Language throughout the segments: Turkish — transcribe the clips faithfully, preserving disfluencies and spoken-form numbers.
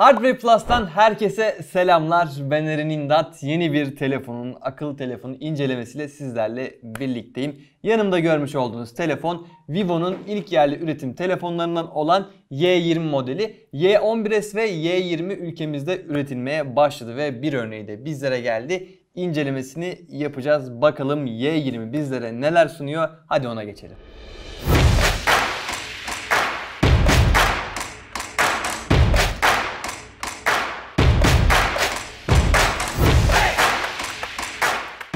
Hardware Plus'tan herkese selamlar. Ben Eren İndat. Yeni bir telefonun, akıllı telefonun incelemesiyle sizlerle birlikteyim. Yanımda görmüş olduğunuz telefon Vivo'nun ilk yerli üretim telefonlarından olan Y yirmi modeli. Y on bir S ve Y yirmi ülkemizde üretilmeye başladı ve bir örneği de bizlere geldi. İncelemesini yapacağız. Bakalım Y yirmi bizlere neler sunuyor? Hadi ona geçelim.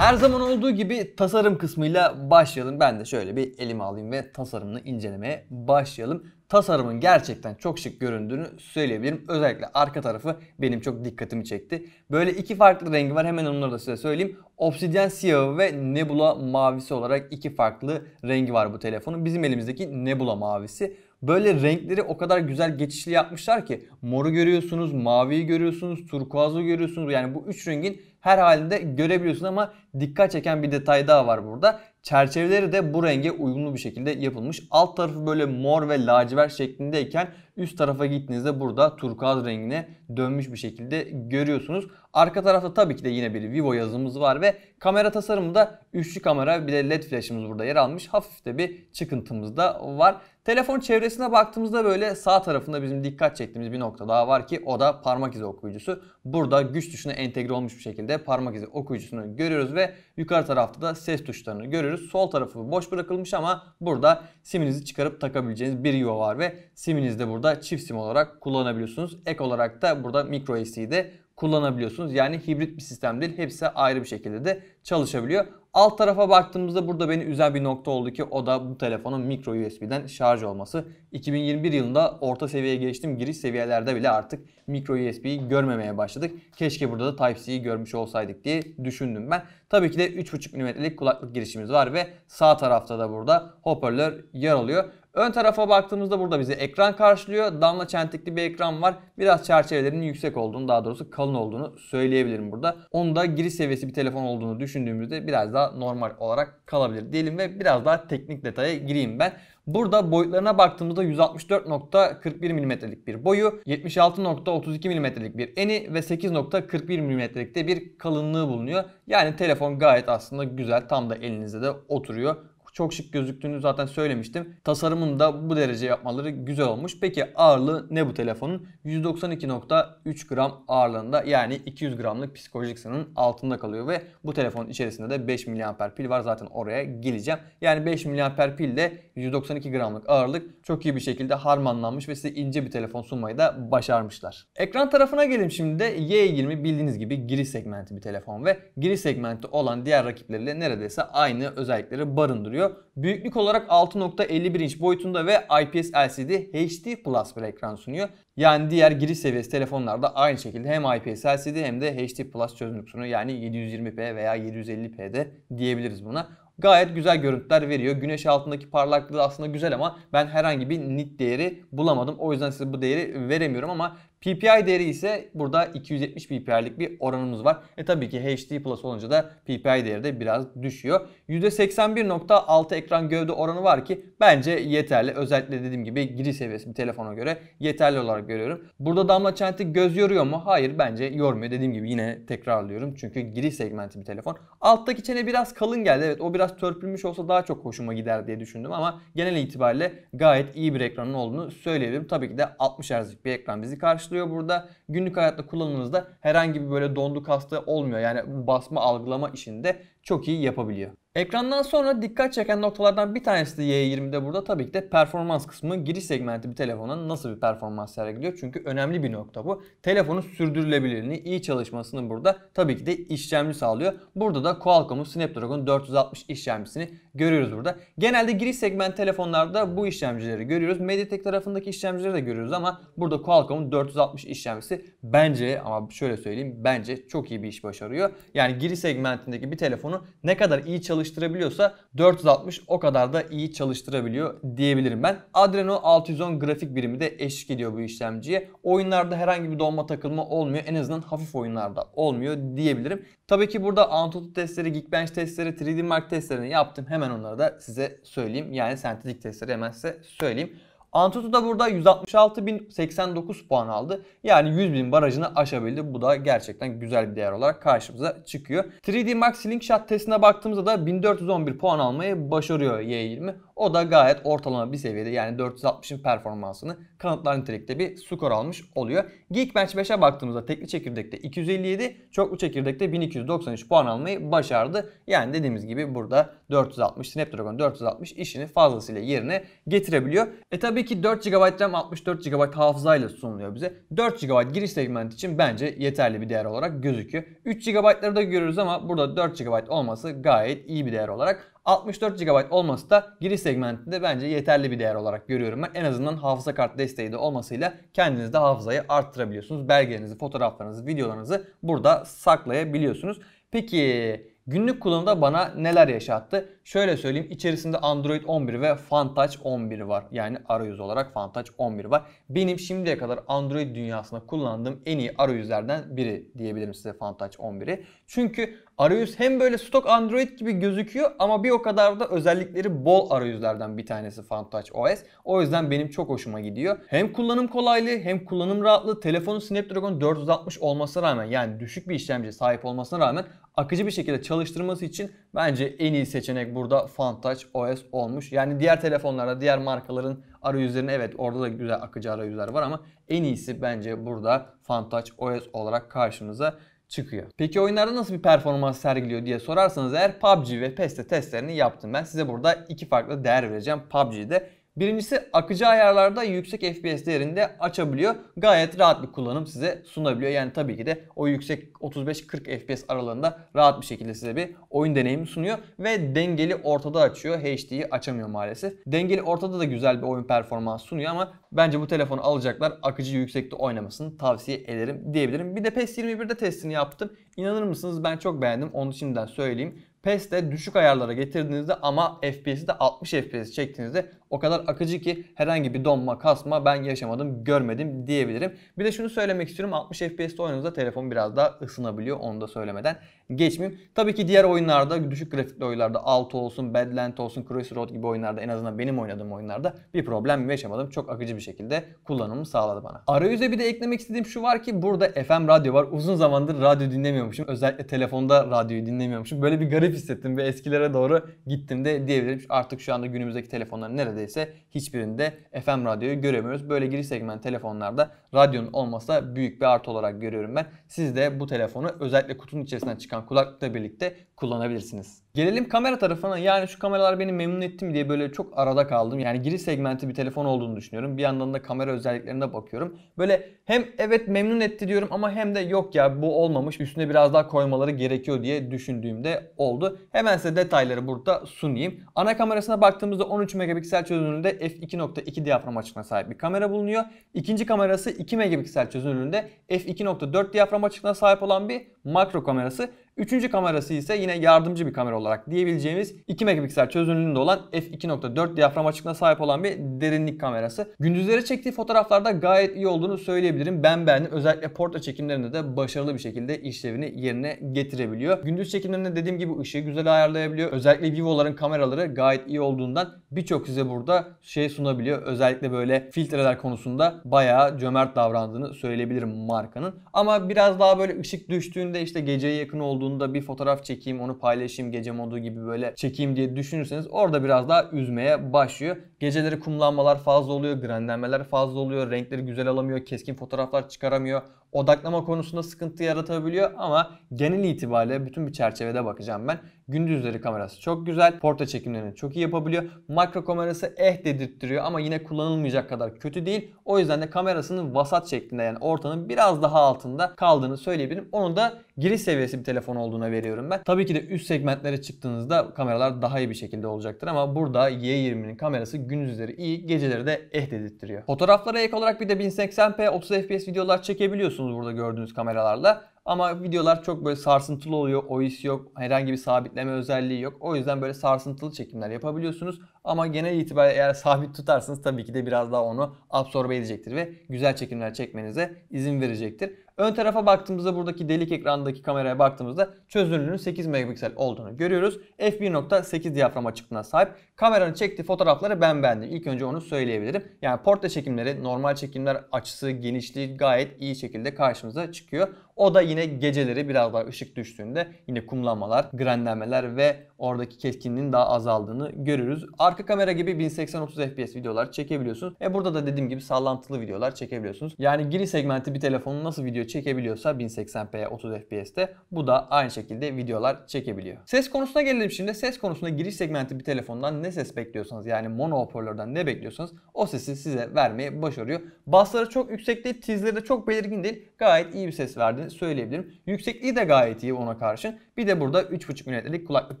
Her zaman olduğu gibi tasarım kısmıyla başlayalım. Ben de şöyle bir elime alayım ve tasarımını incelemeye başlayalım. Tasarımın gerçekten çok şık göründüğünü söyleyebilirim. Özellikle arka tarafı benim çok dikkatimi çekti. Böyle iki farklı rengi var. Hemen onları da size söyleyeyim. Obsidyen siyahı ve nebula mavisi olarak iki farklı rengi var bu telefonun. Bizim elimizdeki nebula mavisi. Böyle renkleri o kadar güzel geçişli yapmışlar ki moru görüyorsunuz, maviyi görüyorsunuz, turkuazı görüyorsunuz. Yani bu üç rengin her halinde görebiliyorsun ama dikkat çeken bir detay daha var burada. Çerçeveleri de bu renge uyumlu bir şekilde yapılmış. Alt tarafı böyle mor ve lacivert şeklindeyken üst tarafa gittiğinizde burada turkuaz rengine dönmüş bir şekilde görüyorsunuz. Arka tarafta tabii ki de yine bir Vivo yazımız var ve kamera tasarımı da üçlü kamera, bir de led flashımız burada yer almış. Hafif de bir çıkıntımız da var. Telefon çevresine baktığımızda böyle sağ tarafında bizim dikkat çektiğimiz bir nokta daha var ki o da parmak izi okuyucusu. Burada güç tuşuna entegre olmuş bir şekilde parmak izi okuyucusunu görüyoruz ve yukarı tarafta da ses tuşlarını görüyoruz. Sol tarafı boş bırakılmış ama burada siminizi çıkarıp takabileceğiniz bir yuva var ve siminizi de burada çift sim olarak kullanabiliyorsunuz. Ek olarak da burada micro S D'yi de kullanabiliyorsunuz. Yani hibrit bir sistem değil. Hepsi ayrı bir şekilde de çalışabiliyor. Alt tarafa baktığımızda burada beni üzen bir nokta oldu ki o da bu telefonun micro U S B'den şarj olması. iki bin yirmi bir yılında orta seviyeye geçtim. Giriş seviyelerde bile artık micro U S B'yi görmemeye başladık. Keşke burada da Type-C'yi görmüş olsaydık diye düşündüm ben. Tabii ki de üç buçuk milimetrelik kulaklık girişimiz var ve sağ tarafta da burada hoparlör yer alıyor. Ön tarafa baktığımızda burada bizi ekran karşılıyor. Damla çentikli bir ekran var. Biraz çerçevelerin yüksek olduğunu, daha doğrusu kalın olduğunu söyleyebilirim burada. Onu da giriş seviyesi bir telefon olduğunu düşündüğümüzde biraz daha normal olarak kalabilir diyelim ve biraz daha teknik detaya gireyim ben. Burada boyutlarına baktığımızda yüz altmış dört nokta kırk bir milimetrelik bir boyu, yetmiş altı nokta otuz iki milimetrelik bir eni ve sekiz nokta kırk bir milimetrelik de bir kalınlığı bulunuyor. Yani telefon gayet aslında güzel, tam da elinizde de oturuyor. Çok şık gözüktüğünü zaten söylemiştim. Tasarımını da bu derece yapmaları güzel olmuş. Peki ağırlığı ne bu telefonun? yüz doksan iki nokta üç gram ağırlığında, yani iki yüz gramlık psikolojik sınırın altında kalıyor ve bu telefonun içerisinde de beş miliamper pil var. Zaten oraya geleceğim. Yani beş miliamper pille yüz doksan iki gramlık ağırlık çok iyi bir şekilde harmanlanmış ve size ince bir telefon sunmayı da başarmışlar. Ekran tarafına gelelim şimdi de. Y yirmi bildiğiniz gibi giriş segmenti bir telefon ve giriş segmenti olan diğer rakipleriyle neredeyse aynı özellikleri barındırıyor. Büyüklük olarak altı nokta elli bir inç boyutunda ve I P S L C D H D Plus bir ekran sunuyor. Yani diğer giriş seviyesi telefonlarda aynı şekilde hem I P S L C D hem de H D Plus çözünürlük sunuyor. Yani yedi yüz yirmi p veya yedi yüz elli p'de diyebiliriz buna. Gayet güzel görüntüler veriyor. Güneş altındaki parlaklığı aslında güzel ama ben herhangi bir nit değeri bulamadım. O yüzden size bu değeri veremiyorum ama P P I değeri ise burada iki yüz yetmiş p p i'lik bir oranımız var. E tabii ki H D Plus olunca da P P I değeri de biraz düşüyor. yüzde seksen bir nokta altı ekran gövde oranı var ki bence yeterli. Özellikle dediğim gibi giriş seviyesi bir telefona göre yeterli olarak görüyorum. Burada damla çentik göz yoruyor mu? Hayır, bence yormuyor. Dediğim gibi yine tekrarlıyorum. Çünkü giriş segmenti bir telefon. Alttaki çene biraz kalın geldi. Evet, o biraz törpülmüş olsa daha çok hoşuma gider diye düşündüm ama genel itibariyle gayet iyi bir ekranın olduğunu söyleyebilirim. Tabii ki de altmış hertzlik bir ekran bizi karşılıyor. Burada günlük hayatta kullanımınızda herhangi bir böyle dondu kastı olmuyor. Yani basma algılama işinde çok iyi yapabiliyor. Ekrandan sonra dikkat çeken noktalardan bir tanesi de Y yirmi'de burada tabii ki de performans kısmı. Giriş segmenti bir telefona nasıl bir performans sergiliyor? Çünkü önemli bir nokta bu. Telefonun sürdürülebilirliğini, iyi çalışmasını burada tabii ki de işlemci sağlıyor. Burada da Qualcomm'un Snapdragon dört yüz altmış işlemcisini görüyoruz burada. Genelde giriş segment telefonlarda bu işlemcileri görüyoruz. MediaTek tarafındaki işlemcileri de görüyoruz ama burada Qualcomm'un dört yüz altmış işlemcisi bence, ama şöyle söyleyeyim, bence çok iyi bir iş başarıyor. Yani giriş segmentindeki bir telefonu ne kadar iyi çalıştığını çalıştırabiliyorsa dört yüz altmış o kadar da iyi çalıştırabiliyor diyebilirim ben. Adreno altı yüz on grafik birimi de eşlik ediyor bu işlemciye. Oyunlarda herhangi bir donma takılma olmuyor. En azından hafif oyunlarda olmuyor diyebilirim. Tabii ki burada Antutu testleri, Geekbench testleri, üç D Mark testlerini yaptım. Hemen onları da size söyleyeyim. Yani sentetik testleri hemen size söyleyeyim. Antutu da burada yüz altmış altı bin seksen dokuz puan aldı. Yani yüz bin barajını aşabildi. Bu da gerçekten güzel bir değer olarak karşımıza çıkıyor. üç D Mark Slingshot testine baktığımızda da bin dört yüz on bir puan almayı başarıyor Y yirmi. O da gayet ortalama bir seviyede, yani dört yüz altmışın performansını kanıtlar nitelikte bir skor almış oluyor. Geekbench beşe baktığımızda tekli çekirdekte iki yüz elli yedi, çoklu çekirdekte bin iki yüz doksan üç puan almayı başardı. Yani dediğimiz gibi burada dört yüz altmış, Snapdragon dört yüz altmış işini fazlasıyla yerine getirebiliyor. E tabii ki dört gigabayt RAM altmış dört gigabayt hafızayla sunuluyor bize. dört gigabayt giriş segmenti için bence yeterli bir değer olarak gözüküyor. üç gigabaytları da görürüz ama burada dört gigabayt olması gayet iyi bir değer olarak. altmış dört gigabayt olması da giriş segmentinde bence yeterli bir değer olarak görüyorum ben. En azından hafıza kart desteği de olmasıyla kendiniz de hafızayı arttırabiliyorsunuz. Belgelerinizi, fotoğraflarınızı, videolarınızı burada saklayabiliyorsunuz. Peki günlük kullanımda bana neler yaşattı? Şöyle söyleyeyim, içerisinde Android on bir ve FunTouch on bir var. Yani arayüz olarak FunTouch on bir var. Benim şimdiye kadar Android dünyasında kullandığım en iyi arayüzlerden biri diyebilirim size FunTouch on bir'i. Çünkü arayüz hem böyle stok Android gibi gözüküyor ama bir o kadar da özellikleri bol arayüzlerden bir tanesi FunTouch O S. O yüzden benim çok hoşuma gidiyor. Hem kullanım kolaylığı hem kullanım rahatlığı, telefonun Snapdragon dört yüz altmış olmasına rağmen, yani düşük bir işlemciye sahip olmasına rağmen akıcı bir şekilde çalıştırması için bence en iyi seçenek burada FunTouch O S olmuş. Yani diğer telefonlarda, diğer markaların arayüzlerine, evet orada da güzel akıcı arayüzler var ama en iyisi bence burada FunTouch O S olarak karşımıza çıkıyor. Peki oyunlarda nasıl bir performans sergiliyor diye sorarsanız eğer, P U B G ve pes'te testlerini yaptım. Ben size burada iki farklı değer vereceğim P U B G'de. Birincisi, akıcı ayarlarda yüksek F P S değerinde açabiliyor. Gayet rahat bir kullanım size sunabiliyor. Yani tabii ki de o yüksek otuz beş kırk F P S aralığında rahat bir şekilde size bir oyun deneyimi sunuyor. Ve dengeli ortada açıyor. H D'yi açamıyor maalesef. Dengeli ortada da güzel bir oyun performansı sunuyor ama bence bu telefonu alacaklar, akıcı yüksekte oynamasını tavsiye ederim diyebilirim. Bir de PES yirmi bir'de testini yaptım. İnanır mısınız, ben çok beğendim. Onu şimdiden söyleyeyim. pes'te düşük ayarlara getirdiğinizde ama F P S'i de altmış F P S çektiğinizde o kadar akıcı ki herhangi bir donma, kasma ben yaşamadım, görmedim diyebilirim. Bir de şunu söylemek istiyorum, altmış F P S'te oynadığınızda telefon biraz daha ısınabiliyor, onu da söylemeden geçmeyeyim. Tabii ki diğer oyunlarda, düşük grafikli oyunlarda, Alto olsun, Badland olsun, Crossroad gibi oyunlarda, en azından benim oynadığım oyunlarda bir problem yaşamadım. Çok akıcı bir şekilde kullanımı sağladı bana. Arayüze bir de eklemek istediğim şu var ki burada F M radyo var. Uzun zamandır radyo dinlemiyormuşum. Özellikle telefonda radyoyu dinlemiyormuşum. Böyle bir garip hissettim ve eskilere doğru gittim de diyebilirim. Artık şu anda günümüzdeki telefonların neredeyse hiçbirinde F M radyoyu göremiyoruz. Böyle giriş segment telefonlarda radyonun olmasa büyük bir artı olarak görüyorum ben. Siz de bu telefonu özellikle kutunun içerisinden çıkan kulaklıkla birlikte kullanabilirsiniz. Gelelim kamera tarafına. Yani şu kameralar beni memnun etti mi diye böyle çok arada kaldım. Yani giriş segmenti bir telefon olduğunu düşünüyorum. Bir yandan da kamera özelliklerine bakıyorum. Böyle hem evet memnun etti diyorum ama hem de yok ya bu olmamış, üstüne biraz daha koymaları gerekiyor diye düşündüğümde oldu. Hemen size detayları burada sunayım. Ana kamerasına baktığımızda on üç megapiksel çözünürlüğünde f iki nokta iki diyafram açıklığına sahip bir kamera bulunuyor. İkinci kamerası iki megapiksel çözünürlüğünde f iki nokta dört diyafram açıklığına sahip olan bir makro kamerası. Üçüncü kamerası ise yine yardımcı bir kamera olarak diyebileceğimiz iki megapiksel çözünürlüğünde olan f iki nokta dört diyafram açıklığına sahip olan bir derinlik kamerası. Gündüzleri çektiği fotoğraflarda gayet iyi olduğunu söyleyebilirim. Ben beğendim. Özellikle portre çekimlerinde de başarılı bir şekilde işlevini yerine getirebiliyor. Gündüz çekimlerinde dediğim gibi ışığı güzel ayarlayabiliyor. Özellikle Vivo'ların kameraları gayet iyi olduğundan birçok size burada şey sunabiliyor. Özellikle böyle filtreler konusunda bayağı cömert davrandığını söyleyebilirim markanın. Ama biraz daha böyle ışık düştüğünde, işte geceye yakın olduğunda da bir fotoğraf çekeyim, onu paylaşayım, gece modu gibi böyle çekeyim diye düşünürseniz orada biraz daha üzmeye başlıyor. Geceleri kumlanmalar fazla oluyor, grenlenmeler fazla oluyor, renkleri güzel alamıyor, keskin fotoğraflar çıkaramıyor. Odaklama konusunda sıkıntı yaratabiliyor ama genel itibariyle bütün bir çerçevede bakacağım ben. Gündüzleri kamerası çok güzel, portre çekimlerini çok iyi yapabiliyor. Makro kamerası eh dedirttiriyor ama yine kullanılmayacak kadar kötü değil. O yüzden de kamerasının vasat şeklinde, yani ortanın biraz daha altında kaldığını söyleyebilirim. Onu da giriş seviyesi bir telefon olduğuna veriyorum ben. Tabii ki de üst segmentlere çıktığınızda kameralar daha iyi bir şekilde olacaktır ama burada Y yirminin kamerası gündüzleri iyi, geceleri de eh dedirttiriyor. Fotoğraflara ek olarak bir de bin seksen p otuz F P S videolar çekebiliyorsunuz burada gördüğünüz kameralarla. Ama videolar çok böyle sarsıntılı oluyor, O I S yok, herhangi bir sabitleme özelliği yok. O yüzden böyle sarsıntılı çekimler yapabiliyorsunuz. Ama genel itibariyle eğer sabit tutarsanız tabii ki de biraz daha onu absorbe edecektir ve güzel çekimler çekmenize izin verecektir. Ön tarafa baktığımızda, buradaki delik ekrandaki kameraya baktığımızda çözünürlüğünün sekiz megapiksel olduğunu görüyoruz. f bir nokta sekiz diyafram açıklığına sahip. Kameranın çektiği fotoğrafları ben beğendim. İlk önce onu söyleyebilirim. Yani portre çekimleri, normal çekimler açısı, genişliği gayet iyi şekilde karşımıza çıkıyor. O da yine geceleri biraz daha ışık düştüğünde yine kumlanmalar, grenlenmeler ve oradaki keskinliğin daha azaldığını görürüz. Arka kamera gibi bin seksen otuz F P S videolar çekebiliyorsunuz. E burada da dediğim gibi sallantılı videolar çekebiliyorsunuz. Yani giriş segmenti bir telefonun nasıl video çekebiliyorsa bin seksen p otuz F P S'te bu da aynı şekilde videolar çekebiliyor. Ses konusuna gelelim şimdi. Ses konusunda giriş segmenti bir telefondan ne ses bekliyorsanız, yani mono hoparlörden ne bekliyorsanız o sesi size vermeyi başarıyor. Bassları çok yüksek değil, tizleri de çok belirgin değil. Gayet iyi bir ses verdiğini söyleyebilirim. Yüksekliği de gayet iyi ona karşın. Bir de burada üç buçuk milimetrelik kulaklık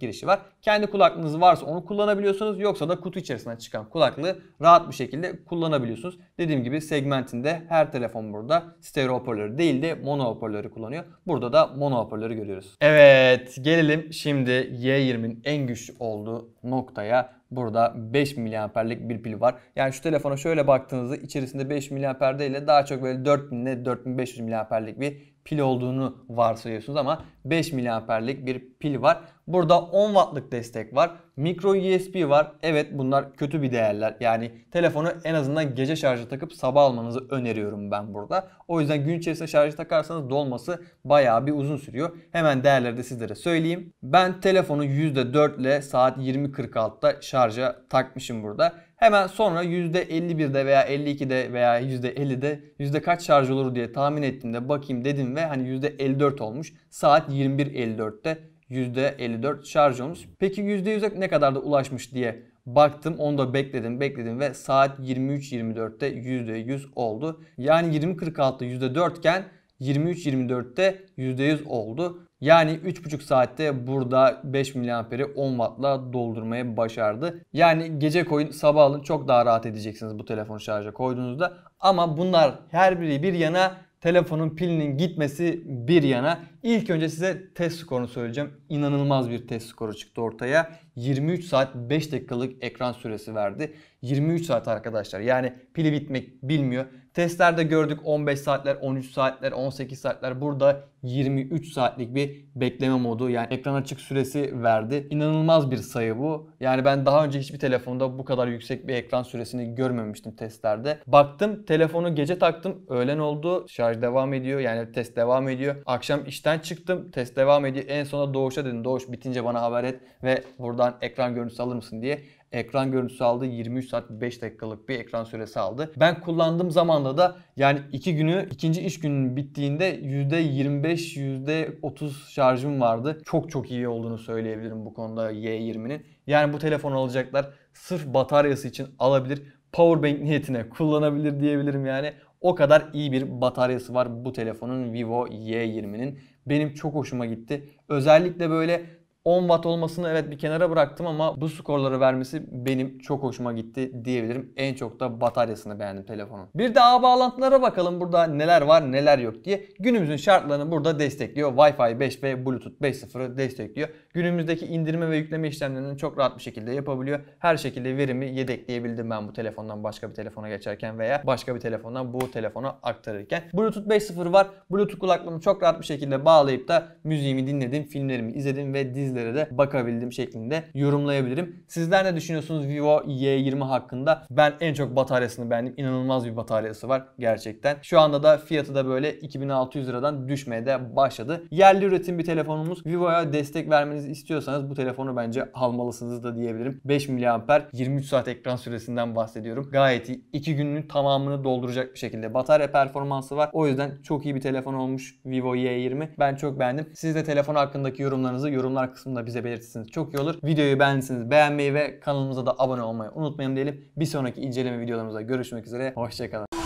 girişi var. Kendi kulaklığınız varsa onu kullanabiliyorsunuz. Yoksa da kutu içerisinden çıkan kulaklığı rahat bir şekilde kullanabiliyorsunuz. Dediğim gibi segmentinde her telefon burada stereo hoparlörü değil de mono hoparlörü kullanıyor. Burada da mono hoparlörü görüyoruz. Evet, gelelim şimdi Y yirminin en güçlü olduğu noktaya. Burada beş miliamperlik bir pil var. Yani şu telefona şöyle baktığınızda içerisinde beş miliamper değil de daha çok böyle dört bin ile dört bin beş yüz miliamperlik bir pil olduğunu varsayıyorsunuz ama beş miliamperlik bir pil var. Burada on wattlık destek var. Micro U S B var. Evet, bunlar kötü bir değerler. Yani telefonu en azından gece şarja takıp sabah almanızı öneriyorum ben burada. O yüzden gün içerisinde şarja takarsanız dolması bayağı bir uzun sürüyor. Hemen değerleri de sizlere söyleyeyim. Ben telefonu yüzde dört ile saat yirmi kırk altıda şarja takmışım burada. Hemen sonra yüzde elli birde veya elli ikide veya yüzde ellide yüzde kaç şarj olur diye tahmin ettiğimde bakayım dedim ve hani yüzde elli dört olmuş. Saat yirmi bir elli dörtte yüzde elli dört şarj olmuş. Peki yüzde yüze ne kadar da ulaşmış diye baktım. Onu da bekledim bekledim ve saat yirmi üç yirmi dörtte yüzde yüz oldu. Yani yirmi kırk altıda yüzde dört iken yirmi üç yirmi dörtte yüzde yüz oldu. Yani üç buçuk saatte burada beş miliamperi on wattla doldurmaya başardı. Yani gece koyun sabah alın, çok daha rahat edeceksiniz bu telefonu şarja koyduğunuzda. Ama bunlar her biri bir yana, telefonun pilinin gitmesi bir yana. İlk önce size test skorunu söyleyeceğim. İnanılmaz bir test skoru çıktı ortaya. yirmi üç saat beş dakikalık ekran süresi verdi. yirmi üç saat arkadaşlar. Yani pili bitmek bilmiyor. Testlerde gördük on beş saatler, on üç saatler, on sekiz saatler. Burada yirmi üç saatlik bir bekleme modu, yani ekran açık süresi verdi. İnanılmaz bir sayı bu. Yani ben daha önce hiçbir telefonda bu kadar yüksek bir ekran süresini görmemiştim testlerde. Baktım, telefonu gece taktım. Öğlen oldu. Şarj devam ediyor. Yani test devam ediyor. Akşam işten çıktım. Test devam ediyor. En sonunda Doğuş'a dedim, Doğuş bitince bana haber et ve buradan ekran görüntüsü alır mısın diye. Ekran görüntüsü aldı. yirmi üç saat beş dakikalık bir ekran süresi aldı. Ben kullandığım zamanda da yani iki günü, ikinci iş gününün bittiğinde yüzde yirmi beş yüzde otuz şarjım vardı. Çok çok iyi olduğunu söyleyebilirim bu konuda Y yirminin. Yani bu telefonu alacaklar sırf bataryası için alabilir. Powerbank niyetine kullanabilir diyebilirim yani. O kadar iyi bir bataryası var bu telefonun, Vivo Y yirminin. Benim çok hoşuma gitti. Özellikle böyle on watt olmasını evet bir kenara bıraktım ama bu skorları vermesi benim çok hoşuma gitti diyebilirim. En çok da bataryasını beğendim telefonun. Bir de ağ bağlantılara bakalım, burada neler var neler yok diye. Günümüzün şartlarını burada destekliyor. Wi-Fi beş ve Bluetooth beş nokta sıfırı destekliyor. Günümüzdeki indirme ve yükleme işlemlerini çok rahat bir şekilde yapabiliyor. Her şekilde verimi yedekleyebildim ben bu telefondan başka bir telefona geçerken veya başka bir telefondan bu telefona aktarırken. Bluetooth beş nokta sıfır var. Bluetooth kulaklığımı çok rahat bir şekilde bağlayıp da müziğimi dinledim, filmlerimi izledim ve dizi de bakabildim şeklinde yorumlayabilirim. Sizler ne düşünüyorsunuz Vivo Y yirmi hakkında? Ben en çok bataryasını beğendim. İnanılmaz bir bataryası var gerçekten. Şu anda da fiyatı da böyle iki bin altı yüz liradan düşmeye de başladı. Yerli üretim bir telefonumuz. Vivo'ya destek vermenizi istiyorsanız bu telefonu bence almalısınız da diyebilirim. beş miliamper, yirmi üç saat ekran süresinden bahsediyorum. Gayet iyi. iki günün tamamını dolduracak bir şekilde batarya performansı var. O yüzden çok iyi bir telefon olmuş Vivo Y yirmi. Ben çok beğendim. Siz de telefon hakkındaki yorumlarınızı yorumlar kısmında bize belirtirsiniz. Çok iyi olur. Videoyu beğendiyseniz beğenmeyi ve kanalımıza da abone olmayı unutmayın diyelim. Bir sonraki inceleme videolarımızda görüşmek üzere. Hoşça kalın.